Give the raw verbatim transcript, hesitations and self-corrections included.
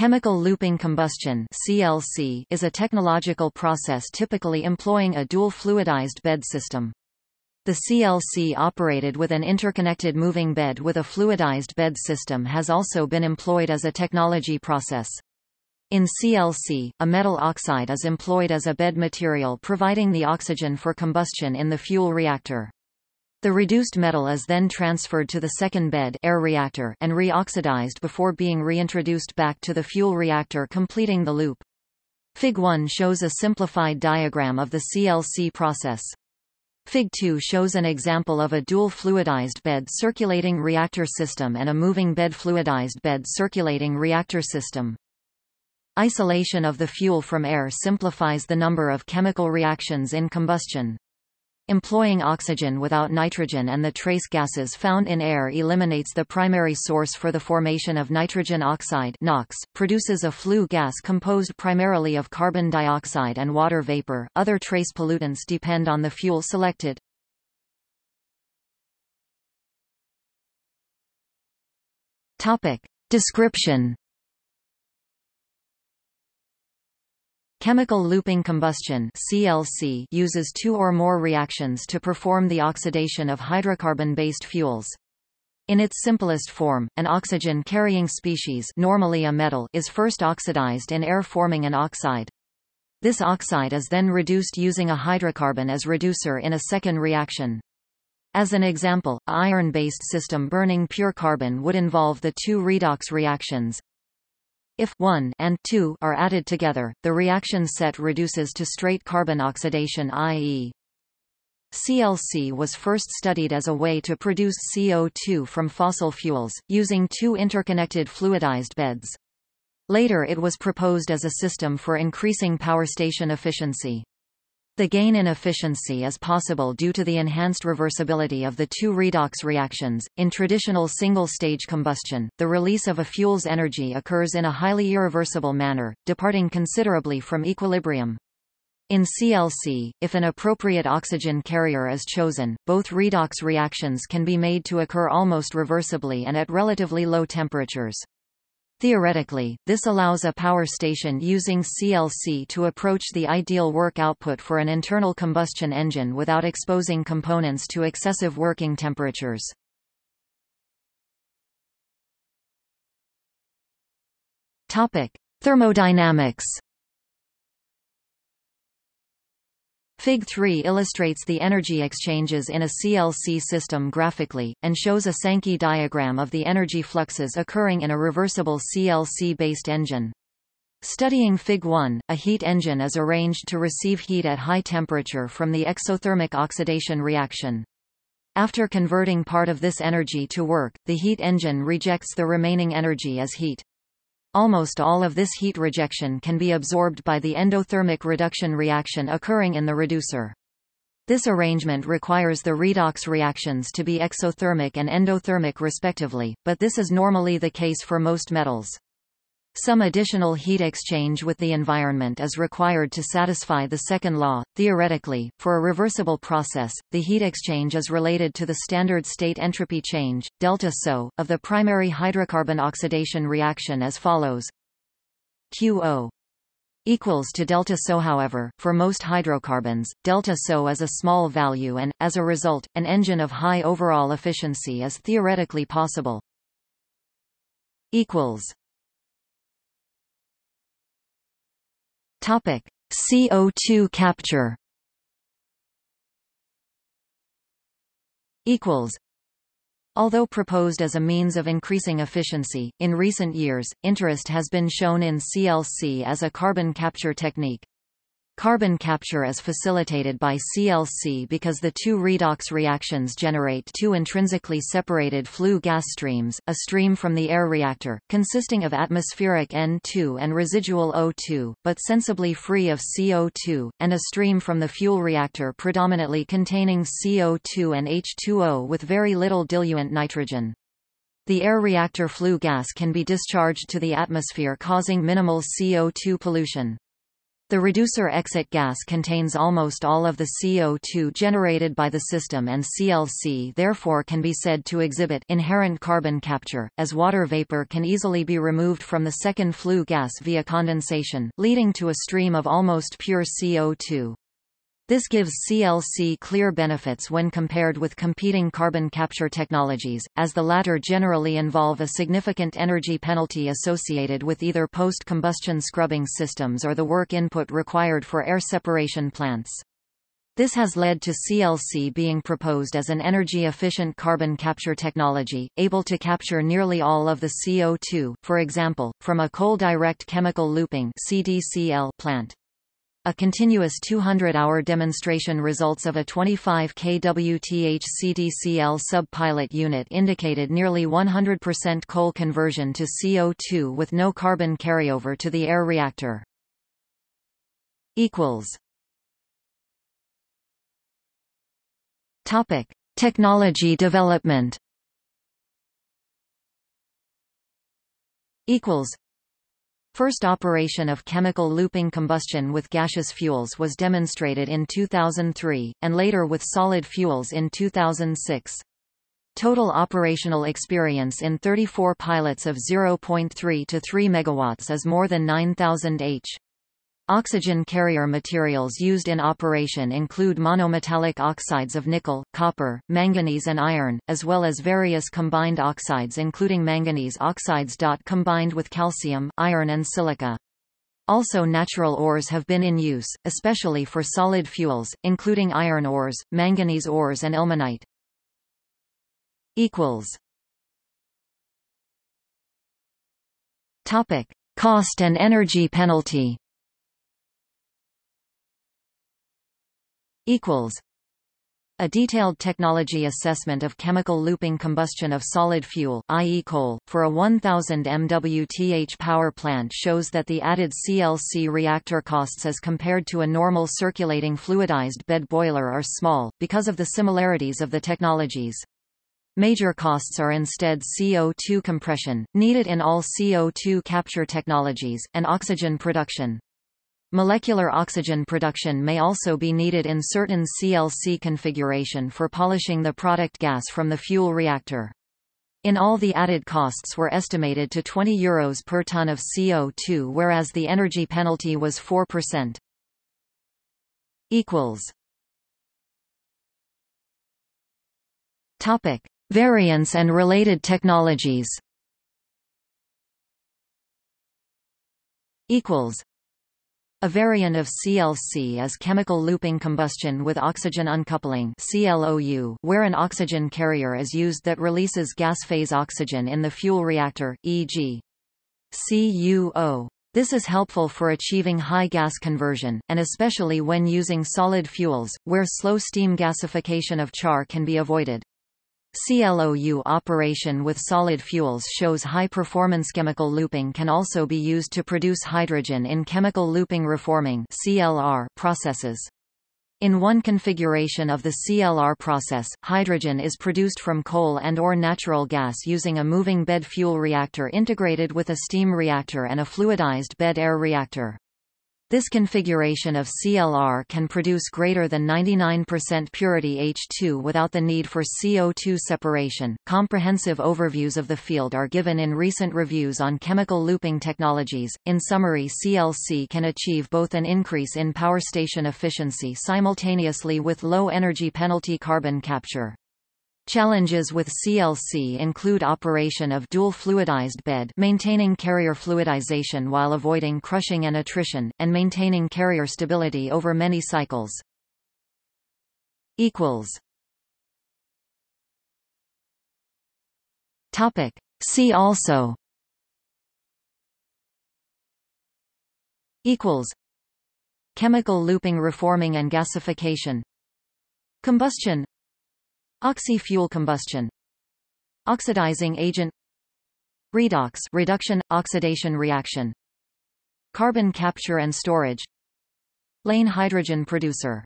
Chemical looping combustion (C L C) is a technological process typically employing a dual fluidized bed system. The C L C operated with an interconnected moving bed with a fluidized bed system has also been employed as a technology process. In C L C, a metal oxide is employed as a bed material providing the oxygen for combustion in the fuel reactor. The reduced metal is then transferred to the second bed air reactor and re-oxidized before being reintroduced back to the fuel reactor, completing the loop. Fig one shows a simplified diagram of the C L C process. Fig two shows an example of a dual fluidized bed circulating reactor system and a moving bed fluidized bed circulating reactor system. Isolation of the fuel from air simplifies the number of chemical reactions in combustion. Employing oxygen without nitrogen and the trace gases found in air eliminates the primary source for the formation of nitrogen oxide (NOx), produces a flue gas composed primarily of carbon dioxide and water vapor. Other trace pollutants depend on the fuel selected. Topic. Description. Chemical looping combustion (C L C) uses two or more reactions to perform the oxidation of hydrocarbon-based fuels. In its simplest form, an oxygen-carrying species, normally a metal, is first oxidized in air forming an oxide. This oxide is then reduced using a hydrocarbon as reducer in a second reaction. As an example, an iron-based system burning pure carbon would involve the two redox reactions. If one and two are added together, the reaction set reduces to straight carbon oxidation, that is C L C was first studied as a way to produce C O two from fossil fuels, using two interconnected fluidized beds. Later it was proposed as a system for increasing power station efficiency. The gain in efficiency is possible due to the enhanced reversibility of the two redox reactions. In traditional single-stage combustion, the release of a fuel's energy occurs in a highly irreversible manner, departing considerably from equilibrium. In C L C, if an appropriate oxygen carrier is chosen, both redox reactions can be made to occur almost reversibly and at relatively low temperatures. Theoretically, this allows a power station using C L C to approach the ideal work output for an internal combustion engine without exposing components to excessive working temperatures. Topic: Thermodynamics. Fig three illustrates the energy exchanges in a C L C system graphically, and shows a Sankey diagram of the energy fluxes occurring in a reversible C L C-based engine. Studying Fig one, a heat engine is arranged to receive heat at high temperature from the exothermic oxidation reaction. After converting part of this energy to work, the heat engine rejects the remaining energy as heat. Almost all of this heat rejection can be absorbed by the endothermic reduction reaction occurring in the reducer. This arrangement requires the redox reactions to be exothermic and endothermic respectively, but this is normally the case for most metals. Some additional heat exchange with the environment is required to satisfy the second law. Theoretically, for a reversible process, the heat exchange is related to the standard state entropy change, delta S O, of the primary hydrocarbon oxidation reaction as follows. Q O equals to delta S O. However, for most hydrocarbons, delta S O is a small value and, as a result, an engine of high overall efficiency is theoretically possible. Equals. Topic: C O two capture. Equals. Although proposed as a means of increasing efficiency, in recent years, interest has been shown in C L C as a carbon capture technique. Carbon capture is facilitated by C L C because the two redox reactions generate two intrinsically separated flue gas streams, a stream from the air reactor, consisting of atmospheric N two and residual O two, but sensibly free of C O two, and a stream from the fuel reactor predominantly containing C O two and H two O with very little diluent nitrogen. The air reactor flue gas can be discharged to the atmosphere, causing minimal C O two pollution. The reducer exit gas contains almost all of the C O two generated by the system, and C L C therefore can be said to exhibit inherent carbon capture, as water vapor can easily be removed from the second flue gas via condensation, leading to a stream of almost pure C O two. This gives C L C clear benefits when compared with competing carbon capture technologies, as the latter generally involve a significant energy penalty associated with either post-combustion scrubbing systems or the work input required for air separation plants. This has led to C L C being proposed as an energy-efficient carbon capture technology, able to capture nearly all of the C O two, for example, from a coal direct chemical looping (C D C L) plant. A continuous two hundred hour demonstration results of a twenty-five kilowatt hour C D C L sub-pilot unit indicated nearly one hundred percent coal conversion to C O two with no carbon carryover to the air reactor. Technology development. First operation of chemical looping combustion with gaseous fuels was demonstrated in two thousand three, and later with solid fuels in two thousand six. Total operational experience in thirty-four pilots of zero point three to three megawatts is more than nine thousand H. Oxygen carrier materials used in operation include monometallic oxides of nickel, copper, manganese and iron, as well as various combined oxides including manganese oxides combined with calcium, iron and silica. Also natural ores have been in use, especially for solid fuels, including iron ores, manganese ores and ilmenite. Cost and energy penalty. A detailed technology assessment of chemical looping combustion of solid fuel, that is coal, for a one thousand megawatt power plant shows that the added C L C reactor costs as compared to a normal circulating fluidized bed boiler are small, because of the similarities of the technologies. Major costs are instead C O two compression, needed in all C O two capture technologies, and oxygen production. Molecular oxygen production may also be needed in certain C L C configuration for polishing the product gas from the fuel reactor. In all, the added costs were estimated to twenty euros per ton of C O two, whereas the energy penalty was four percent. Equals. Topic: Variants and related technologies. Equals. A variant of C L C is chemical looping combustion with oxygen uncoupling (C L O U), where an oxygen carrier is used that releases gas phase oxygen in the fuel reactor, for example C U O. This is helpful for achieving high gas conversion, and especially when using solid fuels, where slow steam gasification of char can be avoided. C L O U operation with solid fuels shows high-performance. Chemical looping can also be used to produce hydrogen in chemical looping reforming (C L R) processes. In one configuration of the C L R process, hydrogen is produced from coal and/or natural gas using a moving bed fuel reactor integrated with a steam reactor and a fluidized bed air reactor. This configuration of C L R can produce greater than ninety-nine percent purity H two without the need for C O two separation. Comprehensive overviews of the field are given in recent reviews on chemical looping technologies. In summary, C L C can achieve both an increase in power station efficiency simultaneously with low energy penalty carbon capture. Challenges with C L C include operation of dual fluidized bed, maintaining carrier fluidization while avoiding crushing and attrition, and maintaining carrier stability over many cycles. Equals. Topic. See also. Equals. Chemical looping reforming and gasification. Combustion. Oxy-fuel combustion. Oxidizing agent. Redox reduction, oxidation reaction. Carbon capture and storage. Lane hydrogen producer.